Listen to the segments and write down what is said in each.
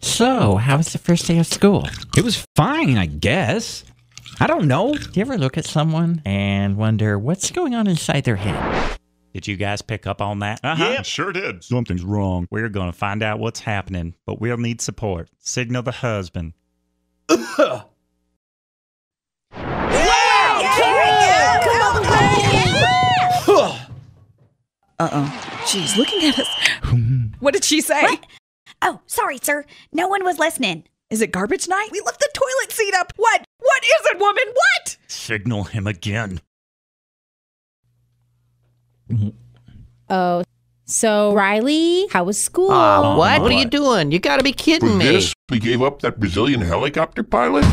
So, how was the first day of school? It was fine, I guess. I don't know. Do you ever look at someone and wonder what's going on inside their head? Did you guys pick up on that? Yeah, sure did. Something's wrong. We're going to find out what's happening, but we'll need support. Signal the husband. Uh-oh. She's looking at us. What did she say? What? Oh, sorry, sir. No one was listening. Is it garbage night? We left the toilet seat up. What? What is it, woman? What? Signal him again. Oh, so Riley, how was school? What are you doing? You gotta be kidding me. For this, we gave up that Brazilian helicopter pilot?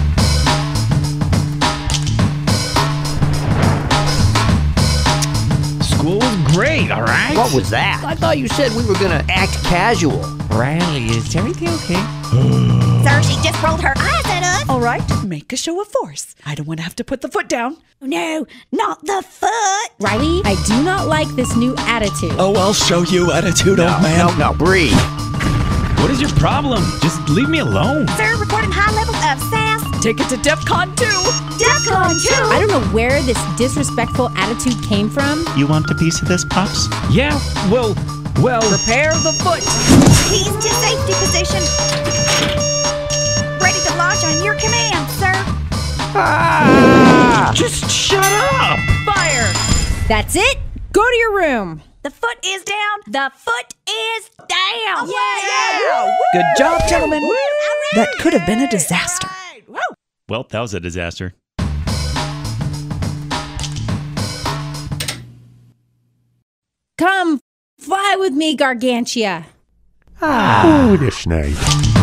School was great, all right? What was that? I thought you said we were gonna act casual. Riley, is everything okay? Sir, she just rolled her eyes at us. All right, make a show of force. I don't want to have to put the foot down. No, not the foot. Riley, I do not like this new attitude. Oh, I'll show you attitude, old man. No, breathe. What is your problem? Just leave me alone. Sir, recording high levels of sass. Take it to DEFCON 2. DEFCON 2? I don't know where this disrespectful attitude came from. You want a piece of this, Pops? Yeah, well. Prepare the foot. He's to safety position. Ready to launch on your command, sir. Ah! Just shut up! Fire! That's it. Go to your room. The foot is down. The foot is down. Yeah. Good job, gentlemen. Woo. That could have been a disaster. Right. Well, that was a disaster. Come fly with me, Gargantia. Ah, this night.